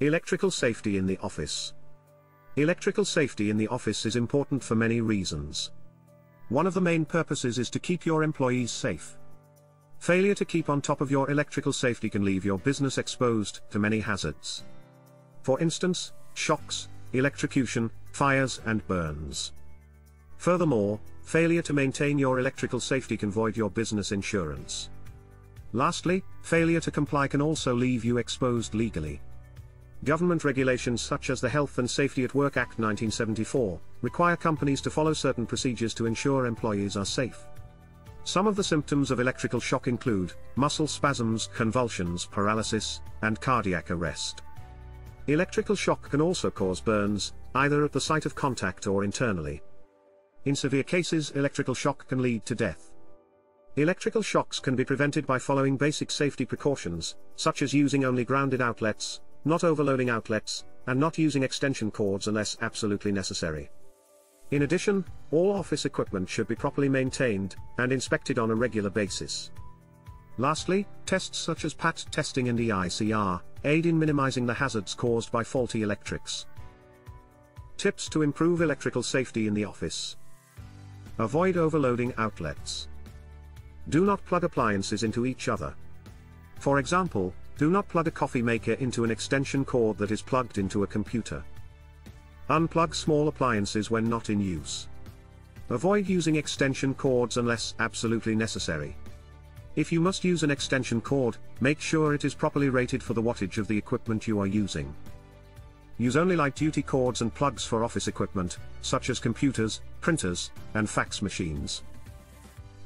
Electrical safety in the office. Electrical safety in the office is important for many reasons. One of the main purposes is to keep your employees safe. Failure to keep on top of your electrical safety can leave your business exposed to many hazards. For instance, shocks, electrocution, fires and burns. Furthermore, failure to maintain your electrical safety can void your business insurance. Lastly, failure to comply can also leave you exposed legally. Government regulations such as the Health and Safety at Work Act 1974 require companies to follow certain procedures to ensure employees are safe. Some of the symptoms of electrical shock include muscle spasms, convulsions, paralysis, and cardiac arrest. Electrical shock can also cause burns, either at the site of contact or internally. In severe cases, electrical shock can lead to death. Electrical shocks can be prevented by following basic safety precautions, such as using only grounded outlets, not overloading outlets, and not using extension cords unless absolutely necessary. In addition, all office equipment should be properly maintained and inspected on a regular basis. Lastly, tests such as PAT testing and EICR aid in minimizing the hazards caused by faulty electrics. Tips to improve electrical safety in the office. Avoid overloading outlets. Do not plug appliances into each other. For example, do not plug a coffee maker into an extension cord that is plugged into a computer. Unplug small appliances when not in use. Avoid using extension cords unless absolutely necessary. If you must use an extension cord, make sure it is properly rated for the wattage of the equipment you are using. Use only light-duty cords and plugs for office equipment, such as computers, printers, and fax machines.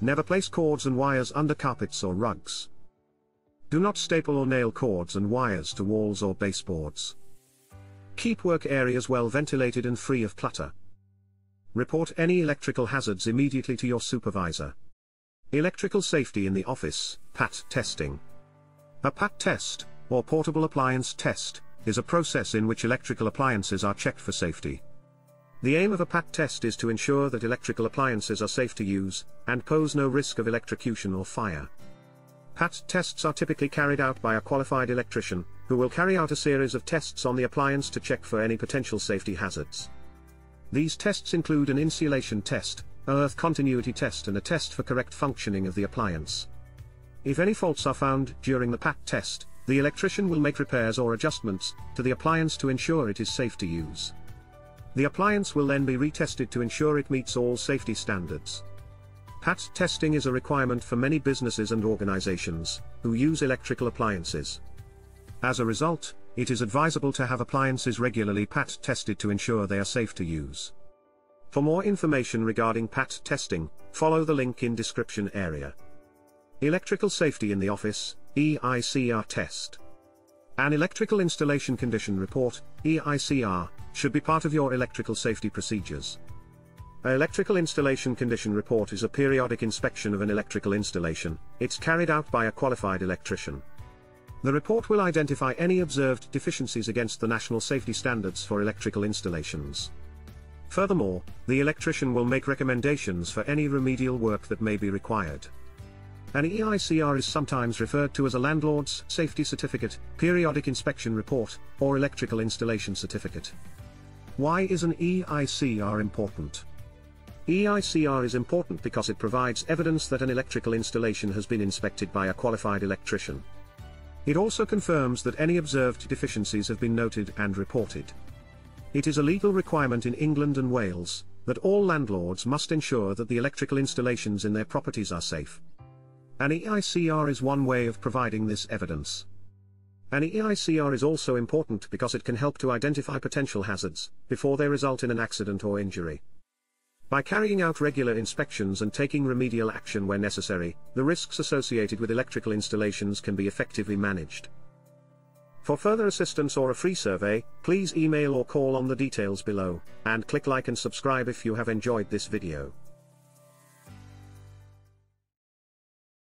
Never place cords and wires under carpets or rugs. Do not staple or nail cords and wires to walls or baseboards. Keep work areas well ventilated and free of clutter. Report any electrical hazards immediately to your supervisor. Electrical safety in the office, PAT testing. A PAT test, or portable appliance test, is a process in which electrical appliances are checked for safety. The aim of a PAT test is to ensure that electrical appliances are safe to use, and pose no risk of electrocution or fire. PAT tests are typically carried out by a qualified electrician, who will carry out a series of tests on the appliance to check for any potential safety hazards. These tests include an insulation test, an earth continuity test and a test for correct functioning of the appliance. If any faults are found during the PAT test, the electrician will make repairs or adjustments to the appliance to ensure it is safe to use. The appliance will then be retested to ensure it meets all safety standards. PAT testing is a requirement for many businesses and organizations who use electrical appliances. As a result, it is advisable to have appliances regularly PAT tested to ensure they are safe to use. For more information regarding PAT testing, follow the link in description area. Electrical safety in the office, EICR test. An electrical installation condition report, EICR, should be part of your electrical safety procedures. An electrical installation condition report is a periodic inspection of an electrical installation. It's carried out by a qualified electrician. The report will identify any observed deficiencies against the national safety standards for electrical installations. Furthermore, the electrician will make recommendations for any remedial work that may be required. An EICR is sometimes referred to as a landlord's safety certificate, periodic inspection report, or electrical installation certificate. Why is an EICR important? EICR is important because it provides evidence that an electrical installation has been inspected by a qualified electrician. It also confirms that any observed deficiencies have been noted and reported. It is a legal requirement in England and Wales that all landlords must ensure that the electrical installations in their properties are safe. An EICR is one way of providing this evidence. An EICR is also important because it can help to identify potential hazards before they result in an accident or injury. By carrying out regular inspections and taking remedial action where necessary, the risks associated with electrical installations can be effectively managed. For further assistance or a free survey, please email or call on the details below, and click like and subscribe if you have enjoyed this video.